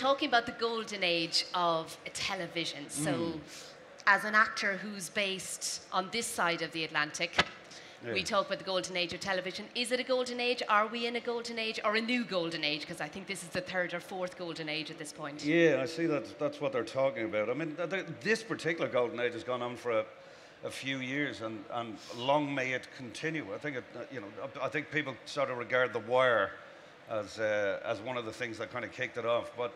talking about the golden age of television. So as an actor who's based on this side of the Atlantic, we talk about the golden age of television. Is it a golden age? Are we in a golden age or a new golden age? Because I think this is the third or fourth golden age at this point. Yeah, I see that. That's what they're talking about. I mean, this particular golden age has gone on for a few years, and long may it continue. I think, I think people sort of regard The Wire as one of the things that kind of kicked it off, but.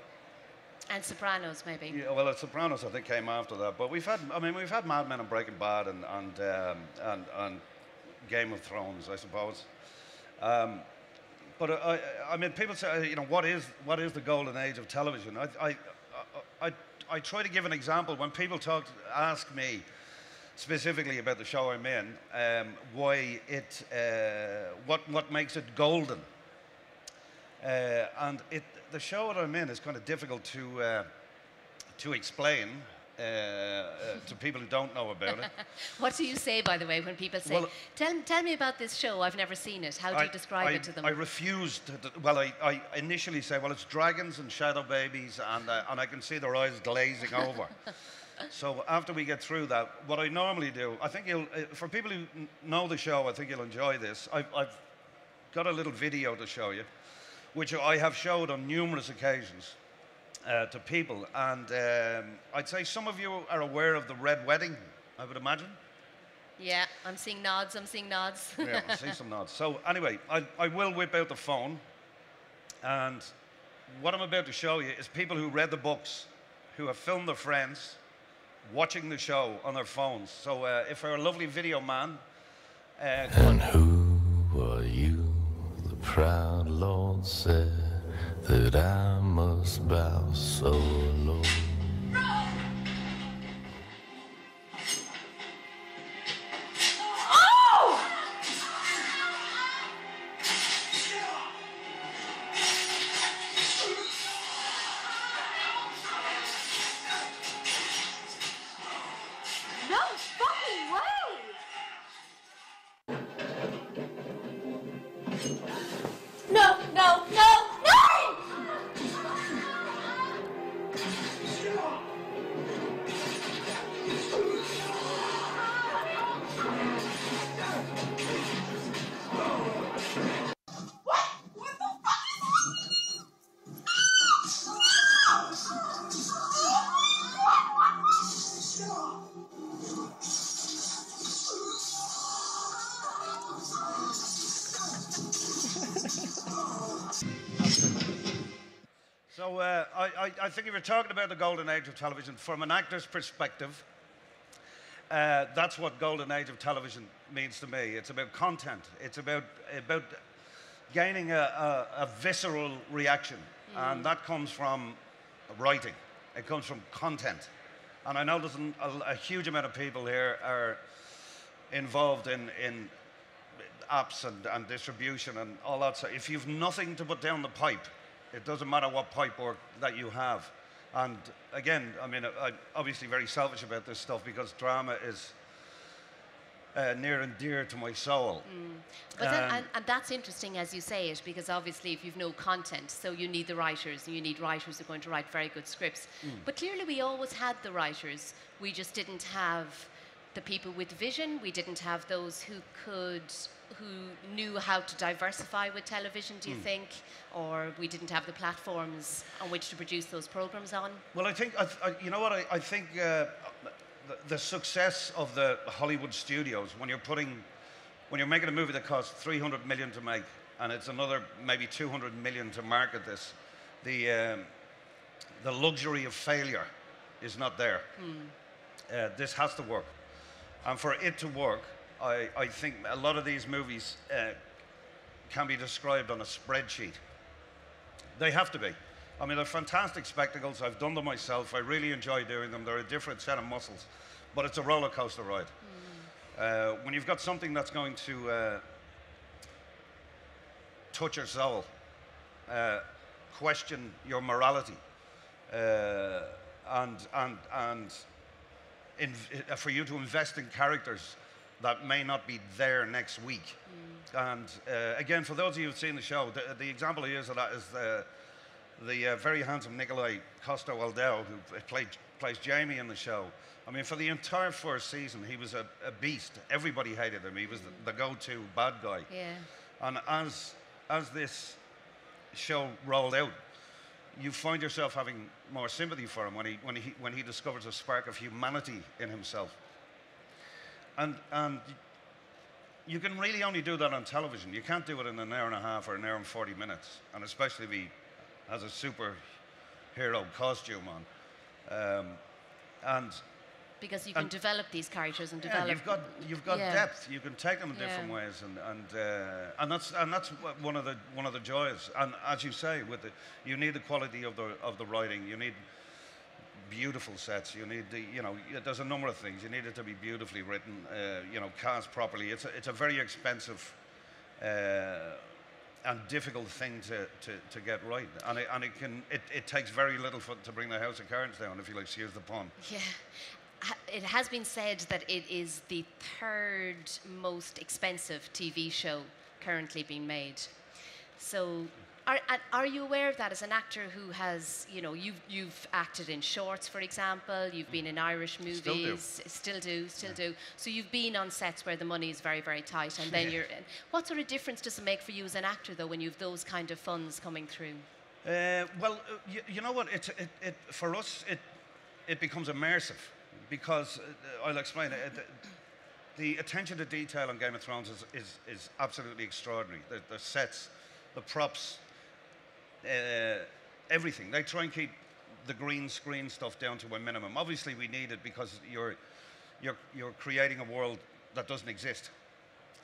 And Sopranos, maybe. Yeah, well, Sopranos I think came after that. But we've had, I mean, we've had Mad Men and Breaking Bad and Game of Thrones, I suppose. But I mean, people say, you know, what is the golden age of television? I try to give an example when people ask me specifically about the show I'm in, why it, what makes it golden. And the show that I'm in is kind of difficult to explain. To people who don't know about it. What do you say, by the way, when people say, well, tell me about this show, I've never seen it. How do you describe it to them? I refuse to, I initially say, well, it's dragons and shadow babies, and I can see their eyes glazing over. So after we get through that, what I normally do, I think you'll, for people who know the show, I think you'll enjoy this. I've got a little video to show you, which I have showed on numerous occasions. To people, and I'd say some of you are aware of the Red Wedding, I would imagine. Yeah, I'm seeing nods, I'm seeing nods. Yeah, I see some nods. So anyway, I will whip out the phone, and what I'm about to show you is people who read the books, who have filmed their friends, watching the show on their phones. So if our lovely video man... and who are you, the proud Lord said, that I must bow so low. No! Oh! No fucking way! No, no, no! So I think if you're talking about the golden age of television, from an actor's perspective, that's what golden age of television means to me. It's about content. It's about gaining a visceral reaction. And that comes from writing. It comes from content. And I know there's a huge amount of people here are involved in apps and distribution and all that stuff. If you've nothing to put down the pipe, it doesn't matter what pipe work that you have. And again, I mean, I'm obviously very selfish about this stuff because drama is near and dear to my soul. But and that's interesting as you say it, because obviously if you've no content, so you need the writers, and you need writers who are going to write very good scripts. But clearly we always had the writers. We just didn't have the people with vision. We didn't have those who knew how to diversify with television, do you think? Or we didn't have the platforms on which to produce those programs on? Well, I think, you know what, I think the success of the Hollywood studios, when you're making a movie that costs $300 million to make, and it's another maybe $200 million to market this, the luxury of failure is not there. This has to work. And for it to work, I think a lot of these movies can be described on a spreadsheet. They have to be. I mean, they're fantastic spectacles. I've done them myself. I really enjoy doing them. They're a different set of muscles, but it's a roller coaster ride. When you've got something that's going to touch your soul, question your morality, and for you to invest in characters that may not be there next week. And again, for those of you who've seen the show, the example I use of that is the very handsome Nikolai Costa Waldell, who plays Jamie in the show. I mean, for the entire first season, he was a beast. Everybody hated him. He was the go-to bad guy. Yeah. And as this show rolled out, you find yourself having more sympathy for him when he discovers a spark of humanity in himself. And you can really only do that on television. You can't do it in an hour and a half or an hour and 40 minutes, and especially if he has a superhero costume on. Because you can develop these characters and develop. You've got depth. You can take them in different ways, and that's one of the joys. And as you say, you need the quality of the writing. You need beautiful sets. You need there's a number of things. You need it to be beautifully written. Cast properly. It's a very expensive and difficult thing to get right, and it takes very little to bring the house of cards down, if you like, excuse the pun. Yeah. It has been said that it is the third most expensive TV show currently being made. So, are you aware of that as an actor who has, you've acted in shorts, for example, you've been in Irish movies, still do. So you've been on sets where the money is very, very tight, and then you're in. What sort of difference does it make for you as an actor, though, when you've those kind of funds coming through? You know what? For us, it becomes immersive. Because, I'll explain it, the attention to detail on Game of Thrones is absolutely extraordinary. The sets, the props, everything. They try and keep the green screen stuff down to a minimum. Obviously, we need it because you're creating a world that doesn't exist.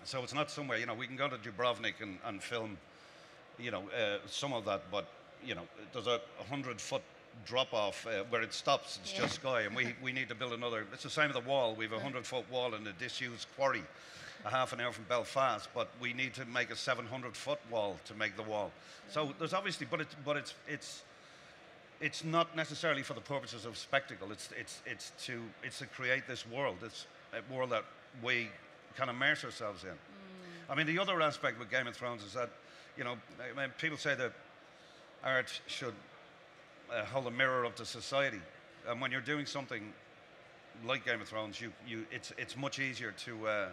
So it's not somewhere, we can go to Dubrovnik and film, some of that, but, there's a 100-foot drop off where it stops. It's just sky, and we need to build another. It's the same with the wall. We have a 100-foot wall in a disused quarry a half an hour from Belfast, but we need to make a 700-foot wall to make the wall. So there's obviously, but it's not necessarily for the purposes of spectacle. It's to create this world. It's a world that we can immerse ourselves in. I mean, the other aspect with Game of Thrones is that, I mean, people say that art should hold a mirror up to society, and when you're doing something like Game of Thrones, it's much easier to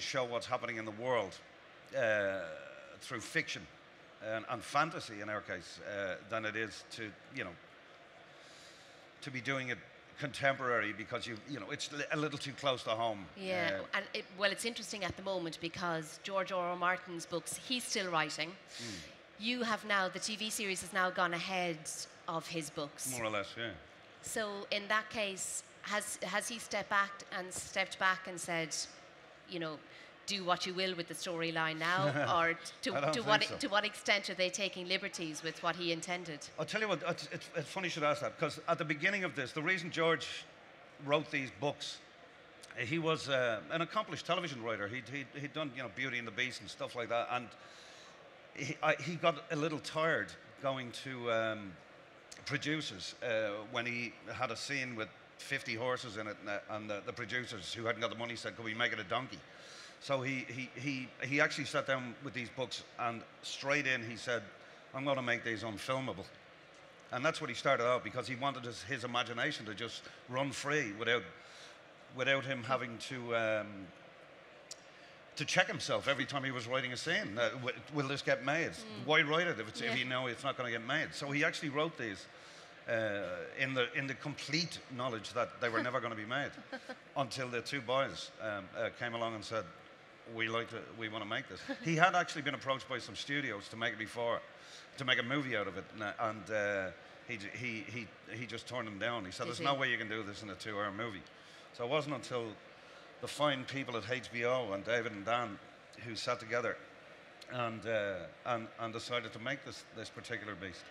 show what's happening in the world through fiction and fantasy in our case than it is to be doing it contemporary, because it's a little too close to home. Yeah, and it's interesting at the moment because George R. R. Martin's books, he's still writing. You have now, the TV series has now gone ahead of his books. More or less, yeah. So in that case, has he stepped back and said, do what you will with the storyline now, or to what extent are they taking liberties with what he intended? I'll tell you what, it's funny you should ask that, because at the beginning of this, the reason George wrote these books, he was an accomplished television writer. He'd done Beauty and the Beast and stuff like that, and he got a little tired going to producers when he had a scene with 50 horses in it, and the producers who hadn't got the money said, could we make it a donkey? So he actually sat down with these books, and straight in he said, I'm going to make these unfilmable. And that's what he started out, because he wanted his imagination to just run free without him having to check himself every time he was writing a scene. Will this get made? Why write it if you know it's not going to get made? So he actually wrote these in the complete knowledge that they were never going to be made, until the two boys came along and said, we want to make this. He had actually been approached by some studios to make it before, to make a movie out of it, and he just turned them down. He said, there's no way you can do this in a 2-hour movie. So it wasn't until the fine people at HBO and David and Dan, who sat together and decided to make this particular beast.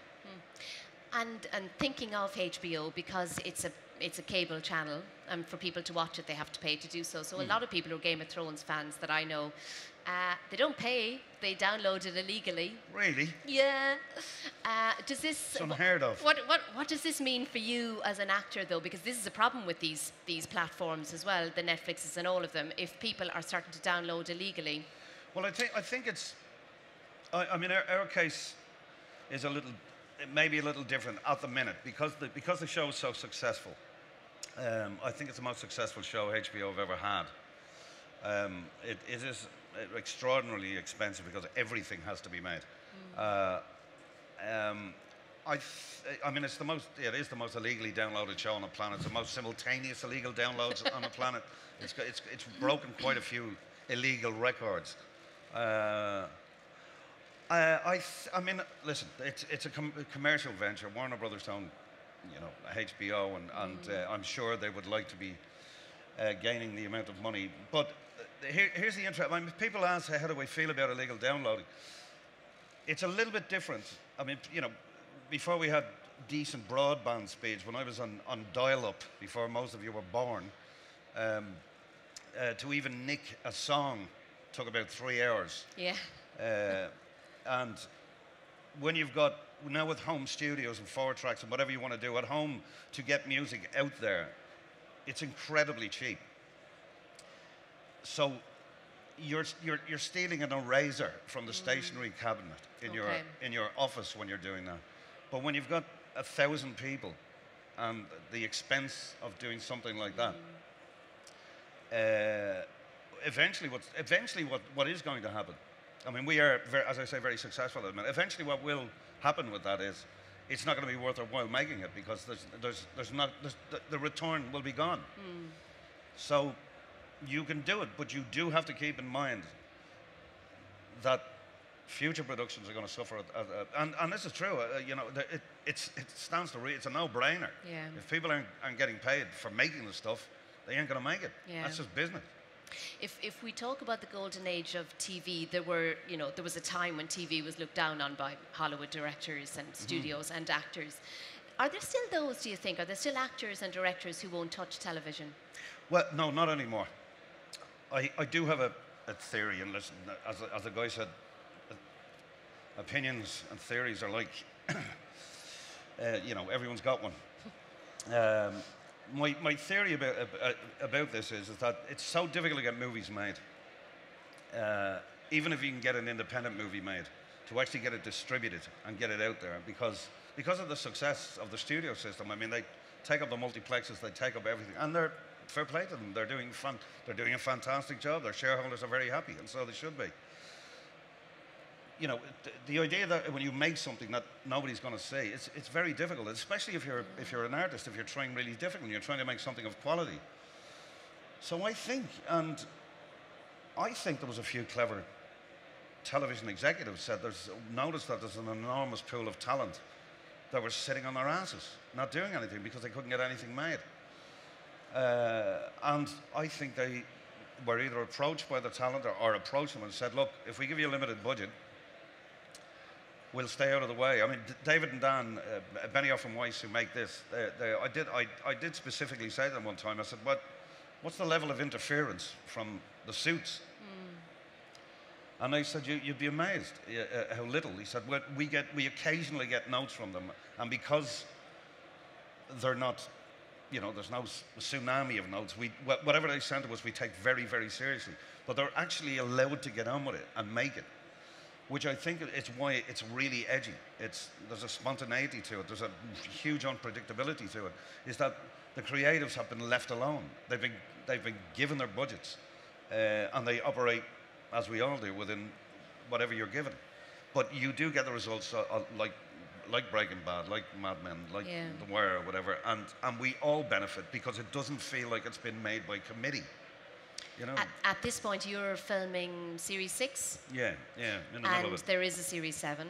And thinking of HBO, because it's a cable channel, and for people to watch it, they have to pay to do so. So a lot of people who are Game of Thrones fans that I know, they don't pay; they download it illegally. Really? Yeah. Does this? It's unheard of. What does this mean for you as an actor, though? Because this is a problem with these platforms as well, the Netflixes and all of them. If people are starting to download illegally. Well, I think it's. I mean, our case is a little it may be a little different at the minute because the show is so successful. I think it's the most successful show HBO have ever had. It is extraordinarily expensive because everything has to be made. I mean, it is the most illegally downloaded show on the planet. It's the most simultaneous illegal downloads on the planet. It's broken quite a few illegal records. I mean, listen, it's a commercial venture. Warner Brothers own, you know, HBO, and I'm sure they would like to be gaining the amount of money. But here's the interesting. I mean, people ask, how do we feel about illegal downloading? It's a little bit different. I mean, you know, before we had decent broadband speeds, when I was on dial-up, before most of you were born, to even nick a song took about 3 hours. Yeah. And when you've got, now with home studios and 4 tracks and whatever you want to do at home to get music out there, it's incredibly cheap. So you're stealing an eraser from the stationery cabinet in your office when you're doing that. But when you've got 1,000 people and the expense of doing something like that, eventually what is going to happen, I mean, we are, as I say, very successful at the moment. Eventually what will happen with that is it's not going to be worth our while making it because the return will be gone. So you can do it, but you do have to keep in mind that future productions are going to suffer, and this is true. You know, it stands to reason. It's a no-brainer. Yeah. If people aren't getting paid for making the stuff, they ain't going to make it. Yeah. That's just business. If we talk about the golden age of TV, there was a time when TV was looked down on by Hollywood directors and studios and actors. Are there still those? Do you think? Are there still actors and directors who won't touch television? Well, no, not anymore. I do have a theory, and listen, as the guy said, opinions and theories are like, you know, everyone's got one. My theory about this is that it's so difficult to get movies made, even if you can get an independent movie made, to actually get it distributed and get it out there because of the success of the studio system. I mean, they take up the multiplexes, they take up everything, and they're fair play to them. They're doing a fantastic job. Their shareholders are very happy, and so they should be. You know, the idea that when you make something that nobody's going to see, it's very difficult, especially if you're an artist, if you're trying really difficult, and you're trying to make something of quality. So I think there was a few clever television executives said noticed that there's an enormous pool of talent that were sitting on their asses, not doing anything because they couldn't get anything made. And I think they were either approached by the talent or approached them and said, look, if we give you a limited budget, we'll stay out of the way. I mean, David and Dan Benioff and Weiss, who make this, I did specifically say to them one time, I said, what's the level of interference from the suits? And they said, you'd be amazed how little. He said, we occasionally get notes from them, and because they're not, you know, there's no tsunami of notes, whatever they send to us, we take very, very seriously. But they're actually allowed to get on with it and make it, which I think it's why it's really edgy. There's a spontaneity to it. There's a huge unpredictability to it. Is that the creatives have been left alone. They've been given their budgets, and they operate, as we all do, within whatever you're given. But you do get the results like Breaking Bad, like Mad Men, like The Wire or whatever, and we all benefit because it doesn't feel like it's been made by committee. You know? At this point, you're filming Series 6? Yeah. In the middle of it. There is a Series 7?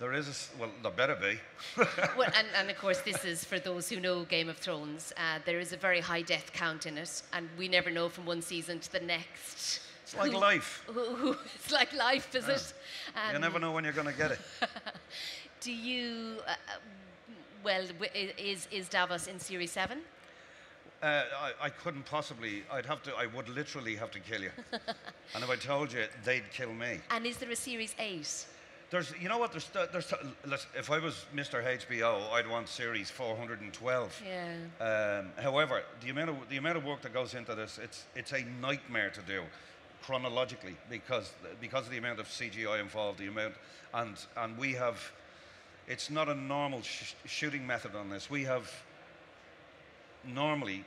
There is a... Well, there better be. Well, and, of course, this is, for those who know Game of Thrones, there is a very high death count in it, and we never know from one season to the next. It's like life. It's like life, is it? You never know when you're going to get it. Do you... well, is Davos in Series 7? I couldn't possibly. I would literally have to kill you. And if I told you, they'd kill me. And is there a Series 8? You know what? Listen, if I was Mr. HBO, I'd want Series 412. Yeah. However, the amount of work that goes into this, it's a nightmare to do, chronologically, because of the amount of CGI involved, and we have It's not a normal shooting method on this. We have normally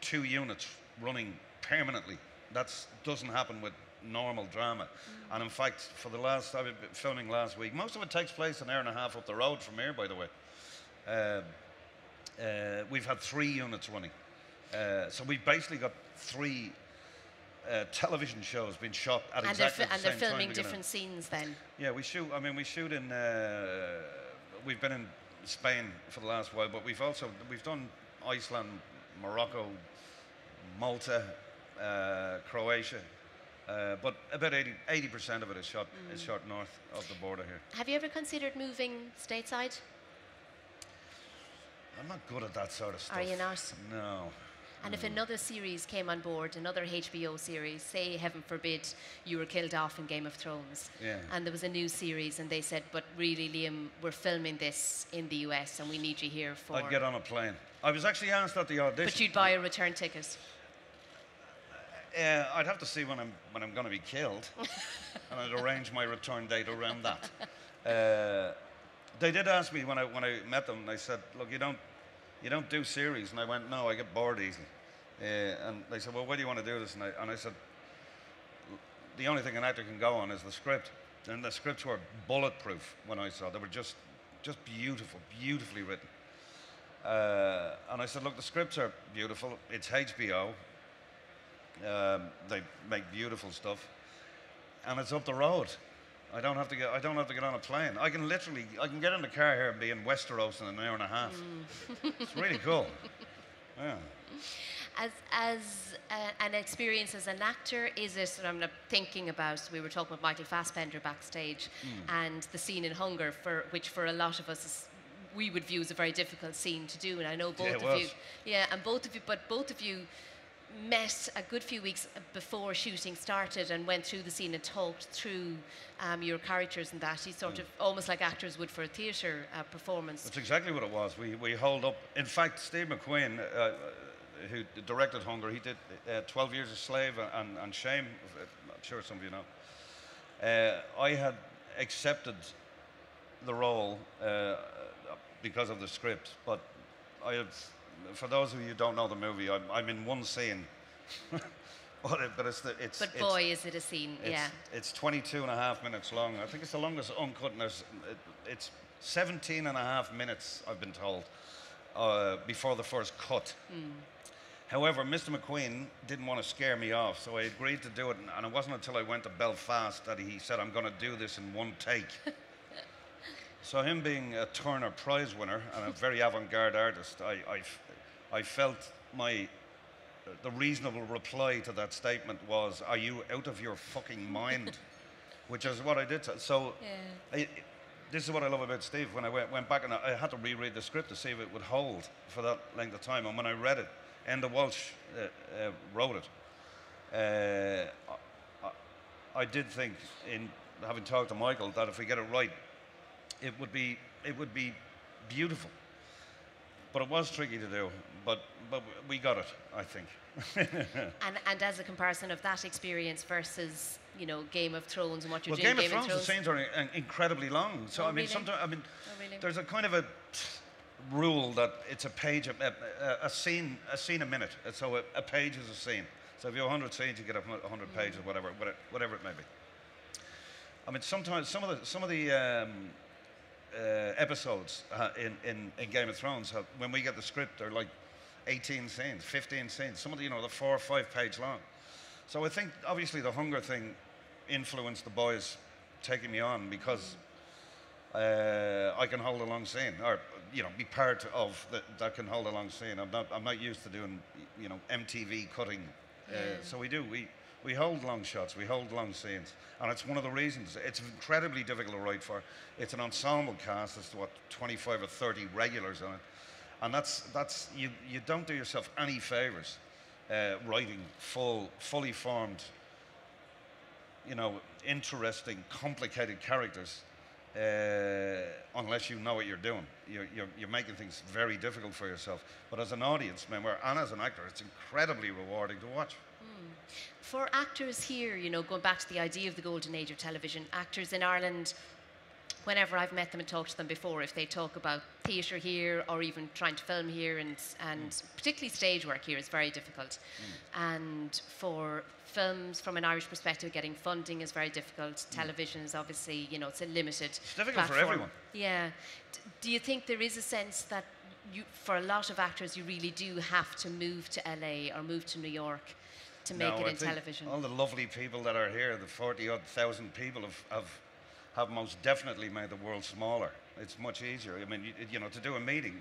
2 units running permanently. That doesn't happen with normal drama. Mm. And in fact, for the last, I've been filming last week, most of it takes place an hour and a half up the road from here, by the way. We've had 3 units running. So we've basically got 3 television shows being shot at exactly the same time. And they're filming different scenes then? Yeah, we shoot, I mean, we shoot in, we've been in Spain for the last while, but we've also, we've done Iceland, Morocco, Malta, Croatia, but about 80% of it is shot north of the border here. Have you ever considered moving stateside? I'm not good at that sort of stuff. Are you not? No. And if another series came on board, another HBO series, say, heaven forbid, you were killed off in Game of Thrones, and there was a new series, and they said, but really, Liam, we're filming this in the US, and we need you here for... I'd get on a plane. I was actually asked at the audition... But you'd buy a return ticket. I'd have to see when I'm going to be killed, and I'd arrange my return date around that. They did ask me when I met them, they said, look, you don't do series. And I went, no, I get bored easily. And they said, well, where do you want to do this? And I said, the only thing an actor can go on is the script. And the scripts were bulletproof when I saw. They were just beautiful, beautifully written. And I said, look, the scripts are beautiful. It's HBO. They make beautiful stuff. And it's up the road. I don't have to get on a plane. I can get in the car here and be in Westeros in an hour and a half. Mm. It's really cool. Yeah. As an experience as an actor, is it, and I'm thinking about, we were talking about Michael Fassbender backstage and the scene in Hunger, which for a lot of us is, we would view as a very difficult scene to do, and I know both of you. Yeah, and both of you met a good few weeks before shooting started and went through the scene and talked through your characters and that. You sort of, almost like actors would for a theatre performance. That's exactly what it was. We hauled up. In fact, Steve McQueen, who directed Hunger, he did 12 Years a Slave and Shame. I'm sure some of you know. I had accepted the role because of the script, but I had... For those of you who don't know the movie, I'm in one scene. But boy, is it a scene. It's 22.5 minutes long. I think it's the longest uncut. It's 17.5 minutes, I've been told, before the first cut. Mm. However, Mr. McQueen didn't want to scare me off, so I agreed to do it. And it wasn't until I went to Belfast that he said, I'm going to do this in one take. So him being a Turner Prize winner and a very avant-garde artist, I felt the reasonable reply to that statement was, are you out of your fucking mind? Which is what I did. So this is what I love about Steve. When I went back and I had to reread the script to see if it would hold for that length of time. And when I read it, Enda Walsh wrote it. I did think, in having talked to Michael, that if we get it right, it would be beautiful, but it was tricky to do. But we got it, I think. and as a comparison of that experience versus Game of Thrones and what you're doing, Game of Thrones, the scenes are incredibly long. So I mean, there's a kind of a rule that it's a page a scene a minute. So a page is a scene. So if you have 100 scenes, you get 100 pages, whatever it may be. I mean, sometimes some of the episodes in Game of Thrones, when we get the script, they're like 18 scenes, 15 scenes. Some of the, they're 4 or 5 page long. So I think obviously the Hunger thing influenced the boys taking me on because I can hold a long scene, or be part of that can hold a long scene. I'm not used to doing MTV cutting. So we hold long shots, we hold long scenes, and it's one of the reasons. It's incredibly difficult to write for. It's an ensemble cast. There's, what, 25 or 30 regulars on it, and that's you don't do yourself any favors writing fully formed, interesting, complicated characters unless you know what you're doing. You're making things very difficult for yourself. But as an audience member and as an actor, it's incredibly rewarding to watch. For actors here, going back to the idea of the golden age of television, actors in Ireland whenever I've met them and talked to them before, if they talk about theatre here or even trying to film here, and particularly stage work here is very difficult. And for films from an Irish perspective, getting funding is very difficult. Television is obviously, you know, it's a limited platform. It's difficult for everyone. Yeah. Do you think there is a sense that for a lot of actors, you really do have to move to LA or move to New York to make it in television? All the lovely people that are here, the 40,000-odd people have most definitely made the world smaller. It's much easier. I mean, you know, to do a meeting,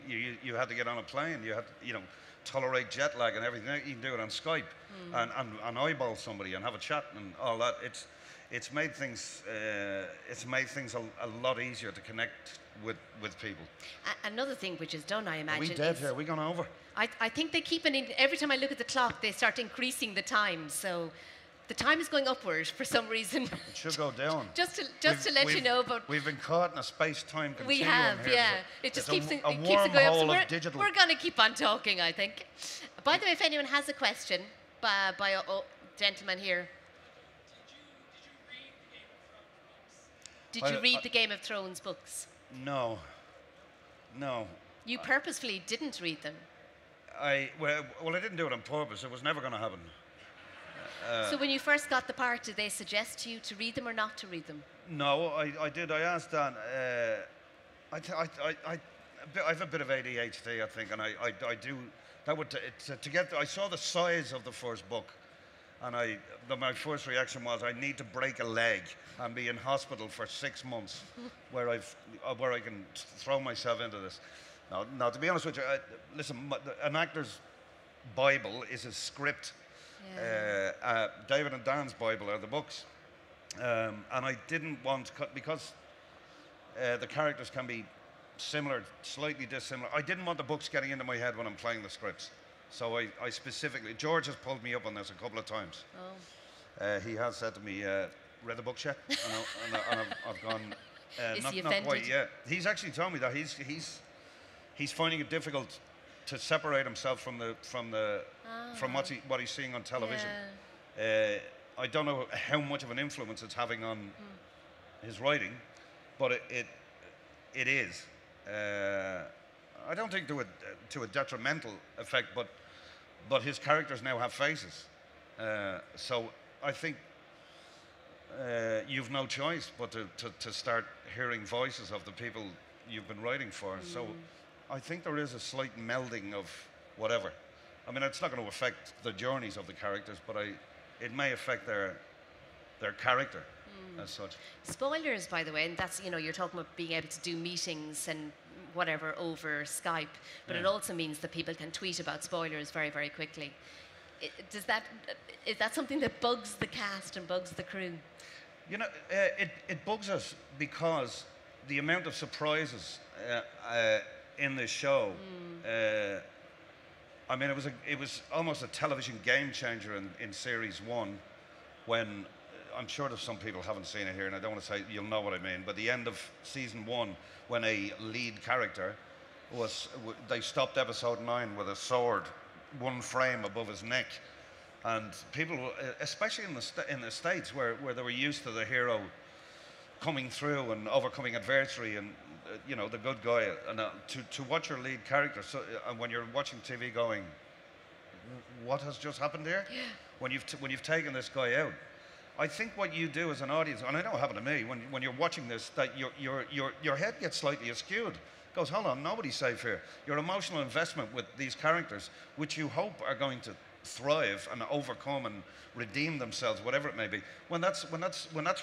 you had to get on a plane. You had to, you know, tolerate jet lag and everything. You can do it on Skype and eyeball somebody and have a chat and all that. It's made things a lot easier to connect with people. Another thing which is done, I imagine. Are we dead here? Are we gone over? I think they keep every time I look at the clock, they start increasing the time. So the time is going upward for some reason. It should go down. just to let you know, but we've been caught in a space-time continuum. We have, here, yeah. It just keeps going up. So we're going to keep on talking, I think. By the way, if anyone has a question, by a gentleman here. Did you read the Game of Thrones books? No. No. You purposefully didn't read them? Well, I didn't do it on purpose. It was never going to happen. So when you first got the part, did they suggest to you to read them or not to read them? No, I did. I asked Dan. I have a bit of ADHD, I think, and I do. That would I saw the size of the first book. And my first reaction was, I need to break a leg and be in hospital for 6 months where I can throw myself into this. Now, to be honest with you, listen, an actor's Bible is his script. Yeah. David and Dan's Bible are the books. And I didn't want, because the characters can be similar, slightly dissimilar, I didn't want the books getting into my head when I'm playing the scripts. So I specifically, George has pulled me up on this a couple of times. Oh. He has said to me, read the book yet? and I've gone, not quite yet. He's actually told me that he's finding it difficult to separate himself from what he's seeing on television. Yeah. I don't know how much of an influence it's having on his writing, but it is. I don't think to a detrimental effect, but his characters now have faces, so I think you've no choice but to start hearing voices of the people you've been writing for. So I think there is a slight melding of whatever. I mean, it's not going to affect the journeys of the characters, but it may affect their character. As such. Spoilers, by the way, and that's, you know, you're talking about being able to do meetings and whatever over Skype, but it also means that people can tweet about spoilers very, very quickly. Is that something that bugs the cast and bugs the crew? You know, it bugs us because the amount of surprises in this show. I mean, it was almost a television game changer in series 1 when. I'm sure that some people haven't seen it here, and I don't want to say you'll know what I mean, but the end of season 1, when a lead character they stopped episode 9 with a sword, one frame above his neck. And people, especially in the States where they were used to the hero coming through and overcoming adversity and, you know, the good guy, and to watch your lead character. So, when you're watching TV going, what has just happened here? Yeah. When you've taken this guy out. I think what you do as an audience, and I know it happened to me, when you're watching this, that your head gets slightly askewed. It goes, hold on, nobody's safe here. Your emotional investment with these characters, which you hope are going to thrive and overcome and redeem themselves, whatever it may be, when that's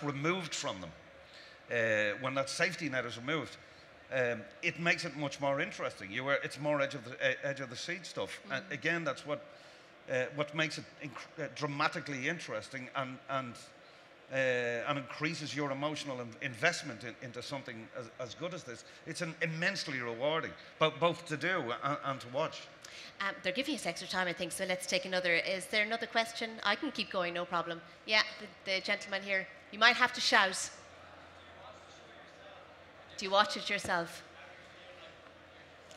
removed from them, when that safety net is removed, it makes it much more interesting. It's more edge of the seat stuff. And again, that's what makes it dramatically interesting and increases your emotional investment into something as good as this. It's an immensely rewarding, both to do and to watch. They're giving us extra time, I think, so let's take another. Is there another question? I can keep going, no problem. Yeah, the gentleman here. You might have to shout. Do you watch it yourself?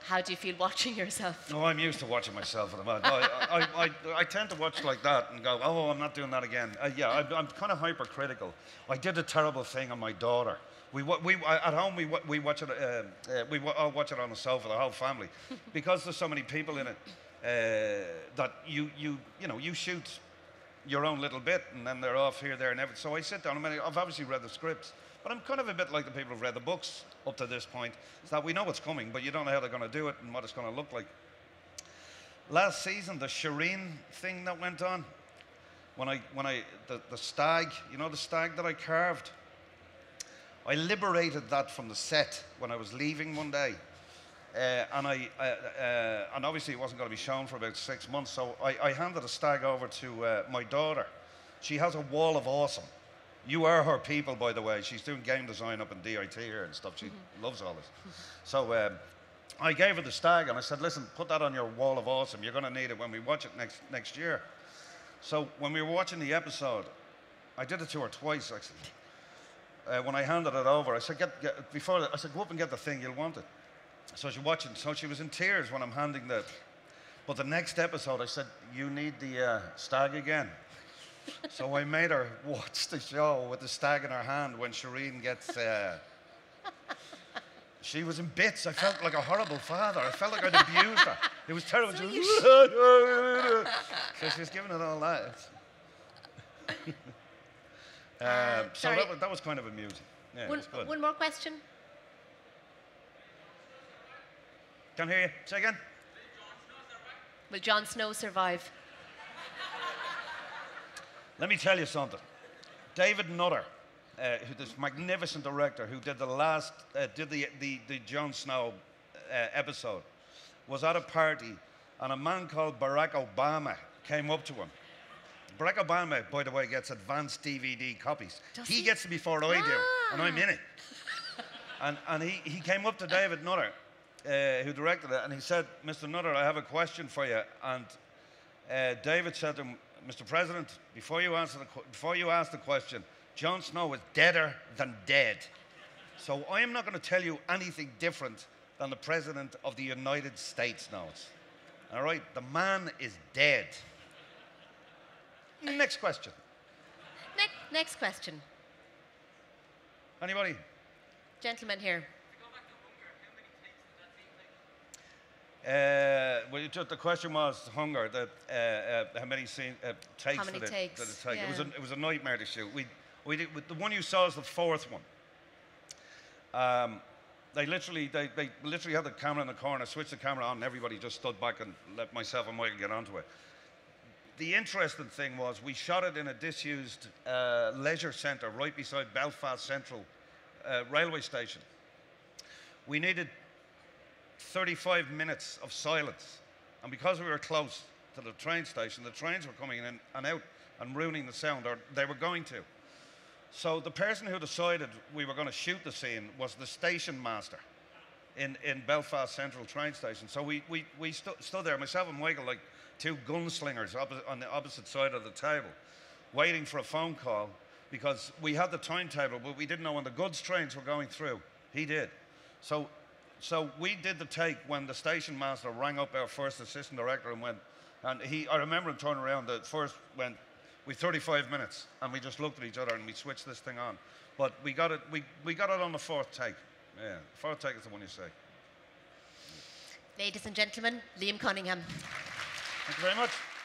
How do you feel watching yourself? Oh, I'm used to watching myself at the moment. I tend to watch like that and go, oh, I'm not doing that again. Yeah, I'm kind of hypercritical. I did a terrible thing on my daughter. At home we watch it. We all watch it on the sofa, the whole family, because there's so many people in it that you shoot your own little bit, and then they're off here, there, and everything. So I sit down. I've obviously read the scripts, but I'm kind of a bit like the people who've read the books up to this point. It's that we know what's coming, but you don't know how they're going to do it and what it's going to look like. Last season, the Shireen thing that went on, the stag, you know, the stag that I carved. I liberated that from the set when I was leaving one day, and obviously it wasn't going to be shown for about 6 months. So I handed a stag over to my daughter. She has a wall of awesome. You are her people, by the way. She's doing game design up in DIT here and stuff. She loves all this. So I gave her the stag and I said, "Listen, put that on your wall of awesome. You're going to need it when we watch it next year." So when we were watching the episode, I did it to her twice actually. When I handed it over, I said, "Go up and get the thing. You'll want it." So she watched it. So she was in tears when I'm handing that. But the next episode, I said, "You need the stag again." So I made her watch the show with the stag in her hand when Shireen gets. She was in bits. I felt like a horrible father. I felt like I'd abused her. It was terrible. So she was, giving it all that. So that was kind of amusing. Yeah, one more question. Can't hear you. Say again. Will Jon Snow survive? Let me tell you something. David Nutter, this magnificent director who did the last, did the Jon Snow episode, was at a party, and a man called Barack Obama came up to him. Barack Obama, by the way, gets advanced DVD copies. He gets it before I do, and I'm in it. and he came up to David Nutter, who directed it, and he said, "Mr. Nutter, I have a question for you." And David said to him, "Mr. President, before you ask the question, Jon Snow is deader than dead. So I am not going to tell you anything different than the President of the United States knows. All right? The man is dead." Next question. Next question. Anybody? Gentleman here. Well, the question was Hunger. How many takes? How many takes? Did it take? Yeah. It was a nightmare to shoot. The one you saw is the fourth one. They literally had the camera in the corner, switched the camera on, and everybody just stood back and let myself and Michael get onto it. The interesting thing was we shot it in a disused leisure centre right beside Belfast Central railway station. We needed 35 minutes of silence. And because we were close to the train station, the trains were coming in and out and ruining the sound, or they were going to. So the person who decided we were going to shoot the scene was the station master in Belfast Central train station. So we stood there, myself and Michael, like two gunslingers on the opposite side of the table, waiting for a phone call because we had the timetable, but we didn't know when the goods trains were going through. He did. So we did the take when the station master rang up our first assistant director and went, and he, I remember him turning around, the first went, "We 35 minutes, and we just looked at each other and we switched this thing on. But we got it on the fourth take. Yeah, fourth take is the one you say. Ladies and gentlemen, Liam Cunningham. Thank you very much.